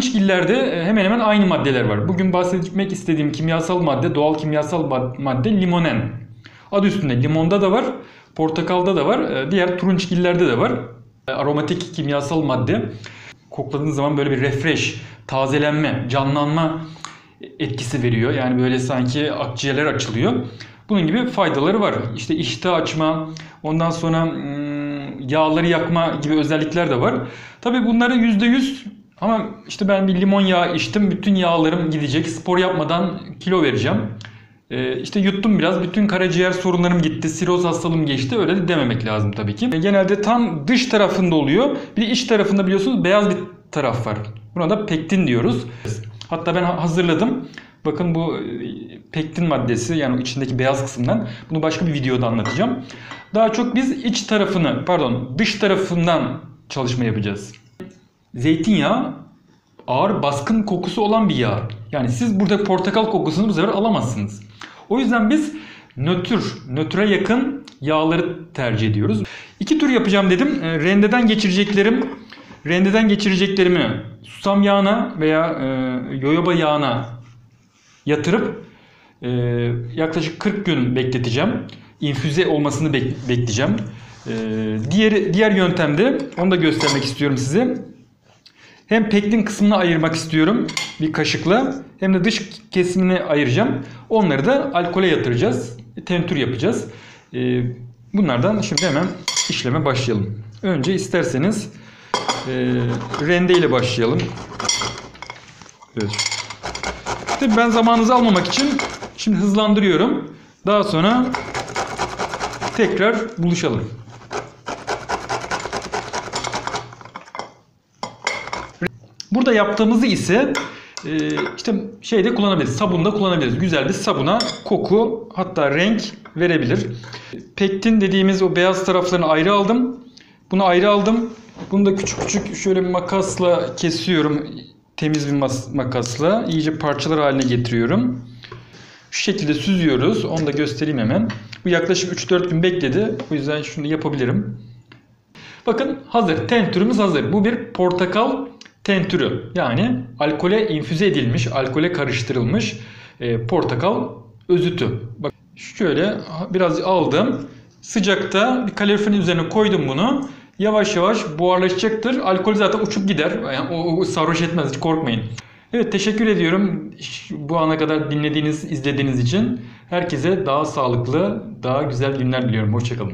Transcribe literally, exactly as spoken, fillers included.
Gillerde hemen hemen aynı maddeler var. Bugün bahsetmek istediğim kimyasal madde, doğal kimyasal madde limonen. Adı üstünde, limonda da var, portakalda da var, diğer turunçgillerde de var. Aromatik kimyasal madde. Kokladığınız zaman böyle bir refresh, tazelenme, canlanma etkisi veriyor. Yani böyle sanki akciğerler açılıyor. Bunun gibi faydaları var. İşte iştah açma, ondan sonra yağları yakma gibi özellikler de var. Tabii bunları yüzde yüz... Ama işte ben bir limon yağı içtim, bütün yağlarım gidecek, spor yapmadan kilo vereceğim. Ee, işte yuttum biraz, bütün karaciğer sorunlarım gitti, siroz hastalığım geçti, öyle de dememek lazım tabii ki. Genelde tam dış tarafında oluyor, bir de iç tarafında biliyorsunuz beyaz bir taraf var. Buna da pektin diyoruz. Hatta ben hazırladım. Bakın bu pektin maddesi, yani içindeki beyaz kısımdan. Bunu başka bir videoda anlatacağım. Daha çok biz iç tarafını, pardon dış tarafından çalışma yapacağız. Zeytinyağı ağır baskın kokusu olan bir yağ. Yani siz burada portakal kokusunu bu sefer alamazsınız. O yüzden biz nötr, nötre yakın yağları tercih ediyoruz. İki tür yapacağım dedim. Rendeden geçireceklerim, rendeden geçireceklerimi susam yağına veya e, jojoba yağına yatırıp e, yaklaşık kırk gün bekleteceğim. İnfüze olmasını bek bekleyeceğim. E, diğer, diğer yöntemde onu da göstermek istiyorum size. Hem pektin kısmını ayırmak istiyorum bir kaşıkla, hem de dış kesimini ayıracağım. Onları da alkole yatıracağız. Tentür yapacağız. Bunlardan şimdi hemen işleme başlayalım. Önce isterseniz rende ile başlayalım. Evet. Tabii ben zamanınızı almamak için şimdi hızlandırıyorum. Daha sonra tekrar buluşalım. Burada yaptığımızı ise işte şeyde kullanabiliriz, sabunda kullanabiliriz. Güzel bir sabuna koku, hatta renk verebilir. Pektin dediğimiz o beyaz taraflarını ayrı aldım. Bunu ayrı aldım. Bunu da küçük küçük şöyle bir makasla kesiyorum. Temiz bir makasla. İyice parçalar haline getiriyorum. Şu şekilde süzüyoruz. Onu da göstereyim hemen. Bu yaklaşık üç dört gün bekledi. O yüzden şunu yapabilirim. Bakın hazır. Tentürümüz hazır. Bu bir portakal tentürü, yani alkole infüze edilmiş, alkole karıştırılmış e, portakal özütü. Bak şöyle biraz aldım. Sıcakta bir kaloriferin üzerine koydum bunu. Yavaş yavaş buharlaşacaktır. Alkol zaten uçup gider. Yani o, o sarhoş etmez, hiç korkmayın. Evet, teşekkür ediyorum bu ana kadar dinlediğiniz, izlediğiniz için. Herkese daha sağlıklı, daha güzel günler diliyorum. Hoşçakalın.